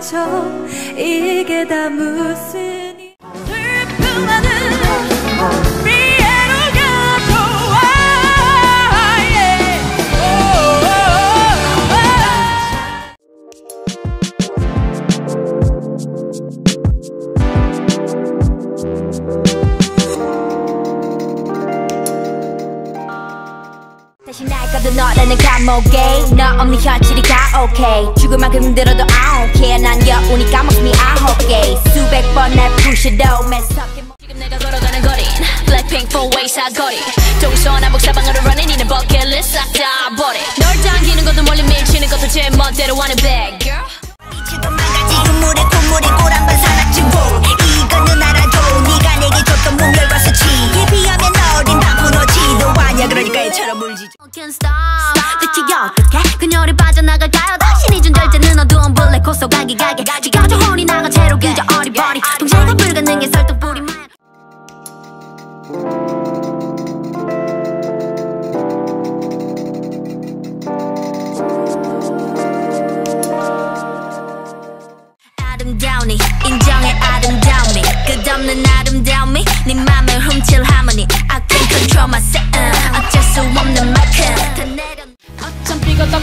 멈춰 이게 다 무슨 슬픔만은 나는 감옥에 너 없는 현실이 가혹해 죽을 만큼 힘들어도 I don't care 난 여운이 까먹음이 아홉 개 수백 번 날 부셔도 매섭게 지금 내가 걸어가는 거린 Blackpink 4-way 거리 동서나 목사방으로 running 이는 버킷리스트 싹 다 버려 널 당기는 것도 멀리 밀치는 것도 제 멋대로 하는 bad girl 지금 망가지 눈물에 콧물이 꼬랑만 사라지고 이거는 알아도 네가 내게 줬던 분별과 수치 예비하면 어린 다 무너지도 아냐 그러니까 애처럼 울지 그녀를 빠져나갈까요? 당신이 준 절제는 어두운 블랙 호소 가기가게 지겨져 혼이 나가 채로 그저 어리버리 통제가 불가능해 설득불이 말 아름다우니 인정해 아름다우니 끝없는 아름다움이 네 맘을 훔칠 하모니 I can't control myself 어쩔 수 없는 만큼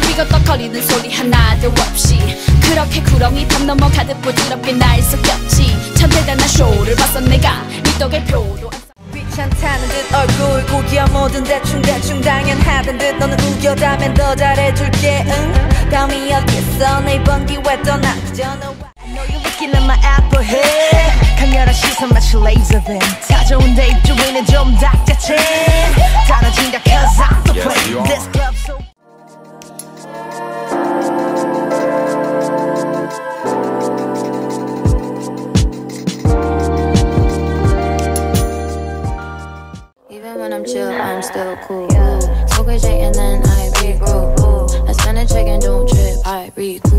삐거떡 거리는 소리 하나도 없이 그렇게 구렁이 밤 넘어가듯 부드럽게 날 속였지 참 대단한 쇼를 봤어 내가 미덕의 표로 귀찮다는 듯 얼굴 고기야 뭐든 대충 당연하던 듯 너는 우겨다면 더 잘해줄게 응 다음이 어딨어 내 이번 기회 떠나 그저 너와 I know you're looking at my apple head 강렬한 시선 마치 레이저 빔 다져온 내 입주인은 좀 닥쳐친 달아진다 cause I'm the play this club so I'm still cool. So good, and then I be broke. I spend a check and don't trip. I be cool.